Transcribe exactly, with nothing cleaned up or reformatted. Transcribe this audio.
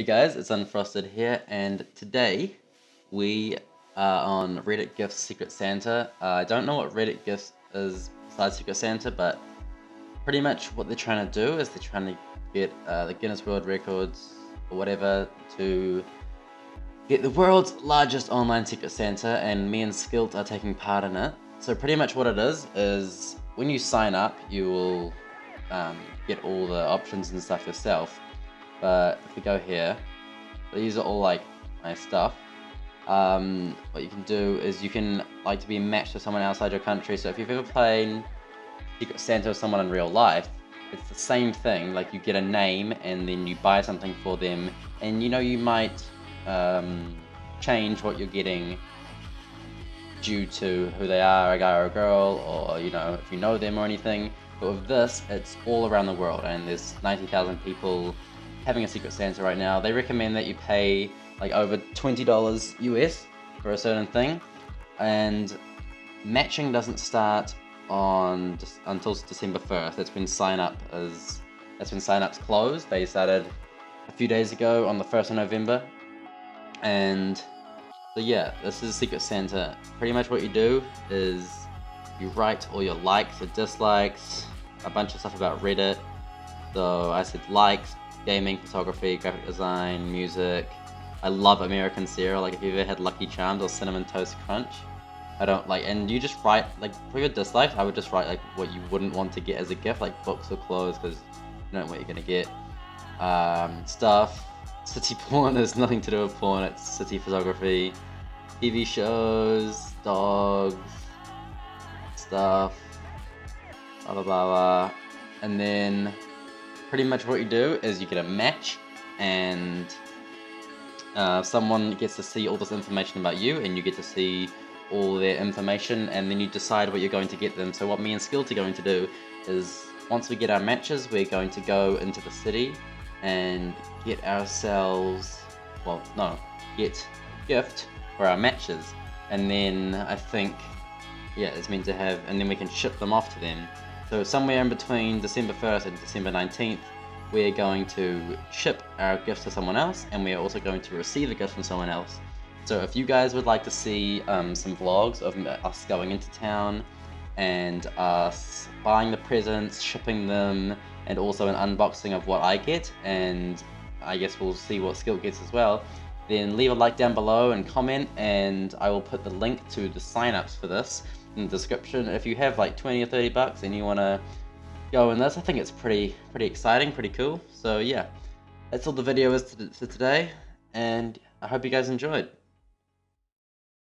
Hey guys, it's Unfrosted here, and today we are on Reddit Gifts Secret Santa. Uh, I don't know what Reddit Gifts is besides Secret Santa, but pretty much what they're trying to do is they're trying to get uh, the Guinness World Records or whatever to get the world's largest online Secret Santa, and me and Skilt are taking part in it. So pretty much what it is is when you sign up, you will um, get all the options and stuff yourself. But if we go here, these are all like my stuff. Um, what you can do is you can like to be matched to someone outside your country. So if you've ever played Secret Santa with someone in real life, it's the same thing. Like you get a name and then you buy something for them, and you know you might um, change what you're getting due to who they are, a guy or a girl, or you know if you know them or anything. But with this, it's all around the world, and there's ninety thousand people having a Secret Santa right now. They recommend that you pay like over twenty dollars U S for a certain thing, and matching doesn't start on until December first. That's when sign up is. That's when sign ups close. They started a few days ago on the first of November, and so yeah, this is Secret Santa. Pretty much what you do is you write all your likes or dislikes, a bunch of stuff about Reddit. So I said likes. Gaming, photography, graphic design, music. I love American cereal. Like if you've ever had Lucky Charms or Cinnamon Toast Crunch, I don't like. And you just write like for your dislikes. I would just write like what you wouldn't want to get as a gift, like books or clothes, because you don't know what you're gonna get. Um, stuff. City porn has nothing to do with porn. It's city photography, T V shows, dogs, stuff. Blah blah blah. blah. And then. Pretty much what you do is you get a match, and uh, someone gets to see all this information about you, and you get to see all their information, and then you decide what you're going to get them. So what me and Skilt are going to do is, once we get our matches, we're going to go into the city and get ourselves, well, no, get a gift for our matches. And then I think, yeah, it's meant to have, and then we can ship them off to them. So somewhere in between December first and December nineteenth, we're going to ship our gifts to someone else, and we're also going to receive a gift from someone else. So if you guys would like to see um, some vlogs of us going into town and us buying the presents, shipping them, and also an unboxing of what I get, and I guess we'll see what Skill gets as well, then leave a like down below and comment, and I will put the link to the sign-ups for this in the description. If you have like twenty or thirty bucks and you want to go in this, I think it's pretty pretty exciting, pretty cool. So yeah, that's all the video is for today, and I hope you guys enjoyed.